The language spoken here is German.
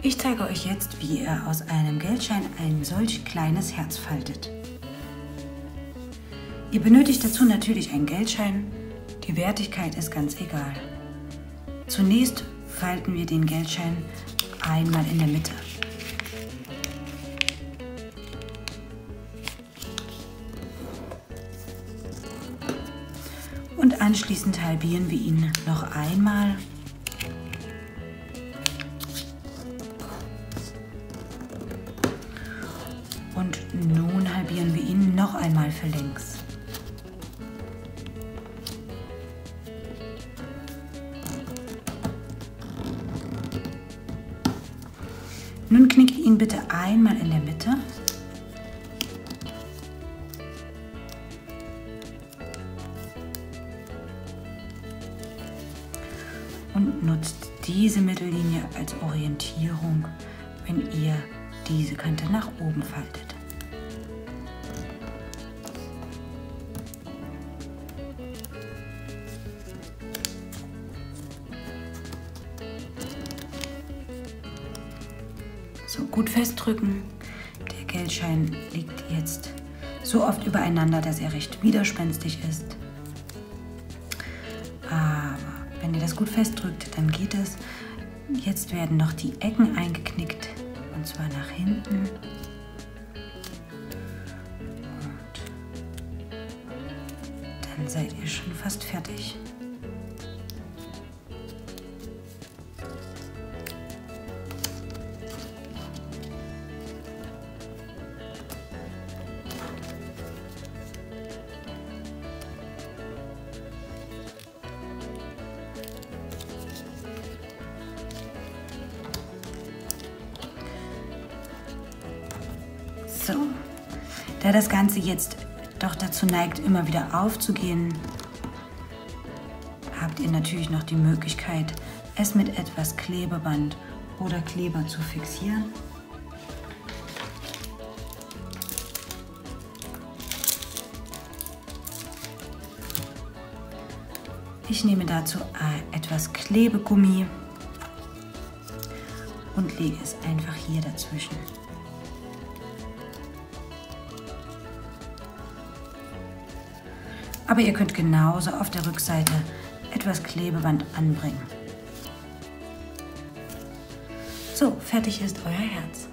Ich zeige euch jetzt, wie ihr aus einem Geldschein ein solch kleines Herz faltet. Ihr benötigt dazu natürlich einen Geldschein, die Wertigkeit ist ganz egal. Zunächst falten wir den Geldschein einmal in der Mitte. Und anschließend halbieren wir ihn noch einmal. Und nun halbieren wir ihn noch einmal für links. Nun knickt ihn bitte einmal in der Mitte. Und nutzt diese Mittellinie als Orientierung, wenn ihr diese Kante nach oben faltet. So, gut festdrücken. Der Geldschein liegt jetzt so oft übereinander, dass er recht widerspenstig ist. Wenn ihr das gut festdrückt, dann geht es. Jetzt werden noch die Ecken eingeknickt, und zwar nach hinten und dann seid ihr schon fast fertig. So, da das Ganze jetzt doch dazu neigt, immer wieder aufzugehen, habt ihr natürlich noch die Möglichkeit, es mit etwas Klebeband oder Kleber zu fixieren. Ich nehme dazu etwas Klebegummi und lege es einfach hier dazwischen. Aber ihr könnt genauso auf der Rückseite etwas Klebeband anbringen. So, fertig ist euer Herz.